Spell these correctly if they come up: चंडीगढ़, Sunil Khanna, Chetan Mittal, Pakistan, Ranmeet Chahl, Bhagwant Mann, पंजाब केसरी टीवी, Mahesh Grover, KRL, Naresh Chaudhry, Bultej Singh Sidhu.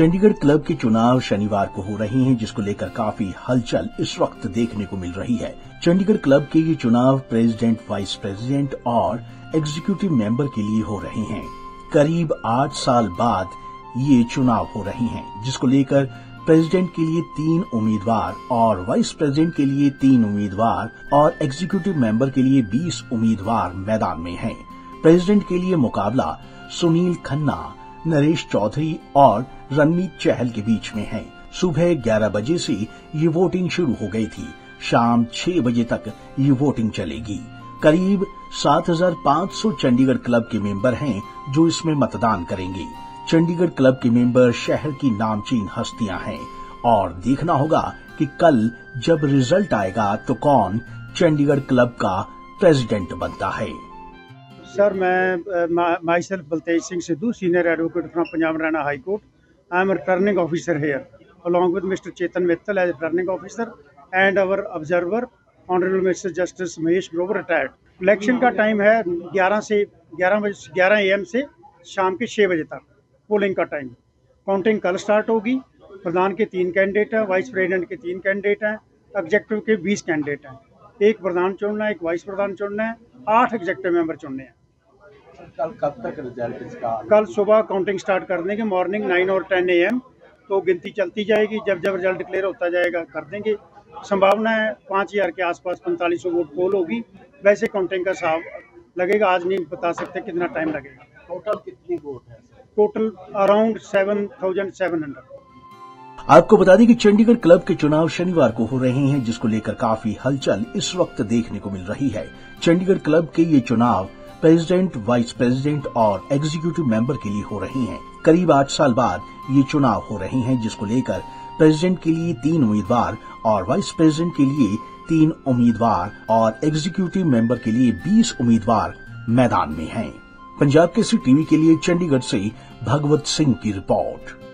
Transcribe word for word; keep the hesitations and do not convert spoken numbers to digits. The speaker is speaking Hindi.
चंडीगढ़ क्लब के चुनाव शनिवार को हो रहे हैं, जिसको लेकर काफी हलचल इस वक्त देखने को मिल रही है। चंडीगढ़ क्लब के ये चुनाव प्रेसिडेंट, वाइस प्रेसिडेंट और एग्जीक्यूटिव मेंबर के लिए हो रहे हैं। करीब आठ साल बाद ये चुनाव हो रहे हैं, जिसको लेकर प्रेसिडेंट के लिए तीन उम्मीदवार और वाइस प्रेसिडेंट के लिए तीन उम्मीदवार और एग्जीक्यूटिव मेंबर के लिए बीस उम्मीदवार मैदान में हैं। प्रेसिडेंट के लिए मुकाबला सुनील खन्ना, नरेश चौधरी और रणमीत चहल के बीच में है। सुबह ग्यारह बजे से ये वोटिंग शुरू हो गई थी। शाम छह बजे तक ये वोटिंग चलेगी। करीब सात हज़ार पाँच सौ चंडीगढ़ क्लब के मेंबर हैं जो इसमें मतदान करेंगे। चंडीगढ़ क्लब के मेंबर शहर की नामचीन हस्तियां हैं और देखना होगा कि कल जब रिजल्ट आएगा तो कौन चंडीगढ़ क्लब का प्रेसिडेंट बनता है। सर, मैं myself बुलतेज Singh Sidhu, senior advocate from Punjab Haryana high court. I am returning officer here along with mister Chetan Mittal as returning officer and our observer honourable mister justice Mahesh Grover retired. Election का टाइम है ग्यारह से ग्यारह बजे ग्यारह ए एम से शाम के छः बजे तक पोलिंग का टाइम। काउंटिंग कल स्टार्ट होगी। प्रधान के तीन कैंडिडेट हैं, वाइस प्रेसिडेंट के तीन कैंडिडेट हैं, एग्जेक्टिव के बीस कैंडिडेट हैं। एक प्रधान चुनना है, एक वाइस प्रधान चुनना है, आठ एग्जेक्टिव मेंबर चुनने हैं। कल कब तक रिजल्ट इसका? कल सुबह काउंटिंग स्टार्ट कर देंगे, मॉर्निंग नाइन और टेन ए एम तो गिनती चलती जाएगी। जब जब रिजल्ट क्लियर होता जाएगा कर देंगे। संभावना है पाँच हज़ार के आसपास पैंतालीस सौ वोट पोल होगी। वैसे काउंटिंग का हिसाब लगेगा, आज नहीं बता सकते कितना टाइम लगेगा। टोटल कितनी वोट है? Total around seven thousand seven hundred. आपको बता दें कि चंडीगढ़ क्लब के चुनाव शनिवार को हो रहे हैं, जिसको लेकर काफी हलचल इस वक्त देखने को मिल रही है। चंडीगढ़ क्लब के ये चुनाव प्रेसिडेंट, वाइस प्रेसिडेंट और एग्जीक्यूटिव मेंबर के लिए हो रहे हैं। करीब आठ साल बाद ये चुनाव हो रहे हैं, जिसको लेकर प्रेसिडेंट के लिए तीन उम्मीदवार और वाइस प्रेसिडेंट के लिए तीन उम्मीदवार और एग्जीक्यूटिव मेंबर के लिए बीस उम्मीदवार मैदान में हैं। पंजाब केसरी टीवी के लिए चंडीगढ़ से भगवत सिंह की रिपोर्ट।